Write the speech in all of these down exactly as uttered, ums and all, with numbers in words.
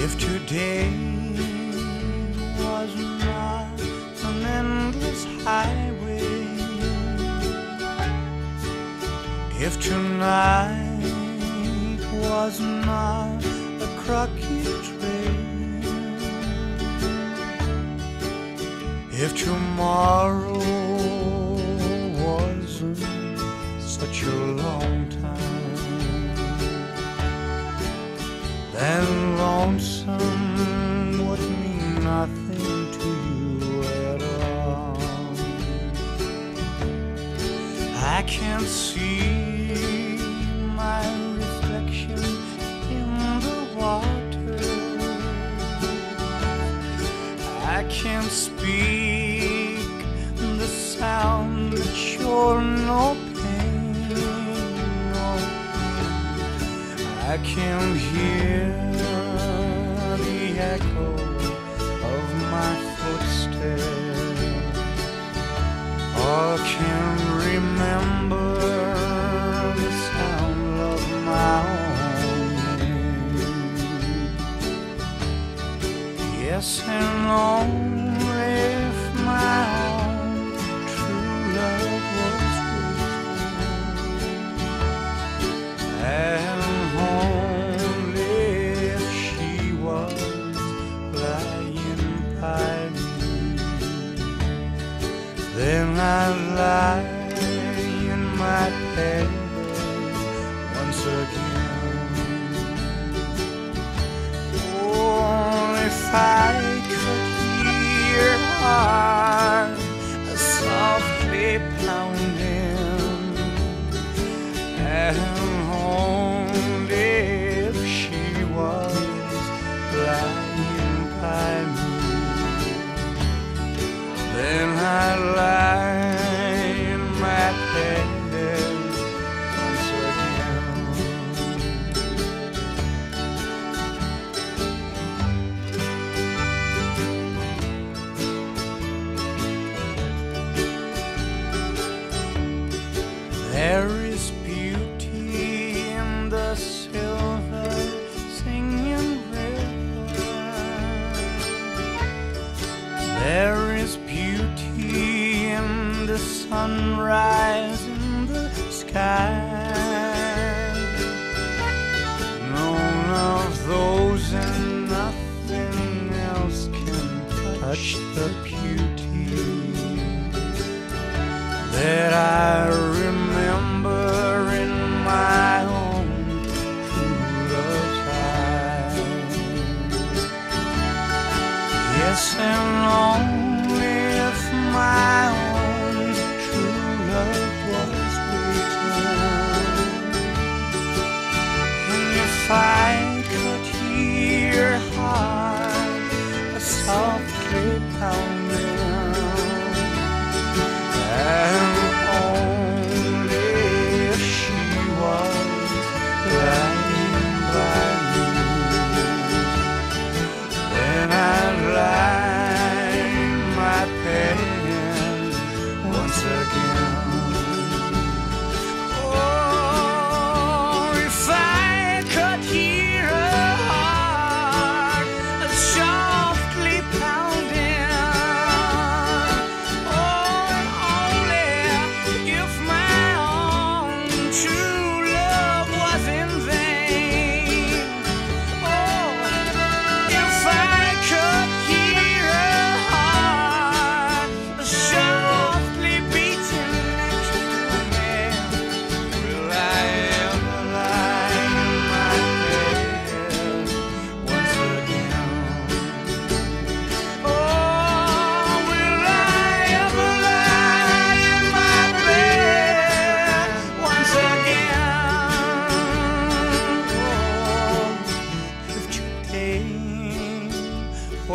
If today was not an endless highway, if tonight was not a crooked trail, if tomorrow wasn't such a long time, then lonesome would mean nothing to you at all. I can't see my reflection in the water. I can't speak the sound that you're no pain. No. I can't hear the echo of my footsteps, or can remember the sound of my own name. Yes, and only if my own true love was with me, and then I lie in my bed once again. Oh, if I could hear heart softly pounding, and only if she was lying by me, then I lie. There is beauty in the silver singing river. There is beauty in the sunrise in the sky. None of those and nothing else can touch the beauty that I remember. Yes, and only if my own true love was returned, and if I could hear her heart a softly pounding, and only if she was lying by me, then I'd lie.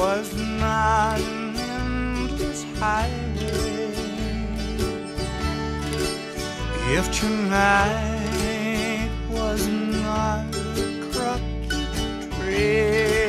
Was not an endless highway, if tonight was not a crooked trail.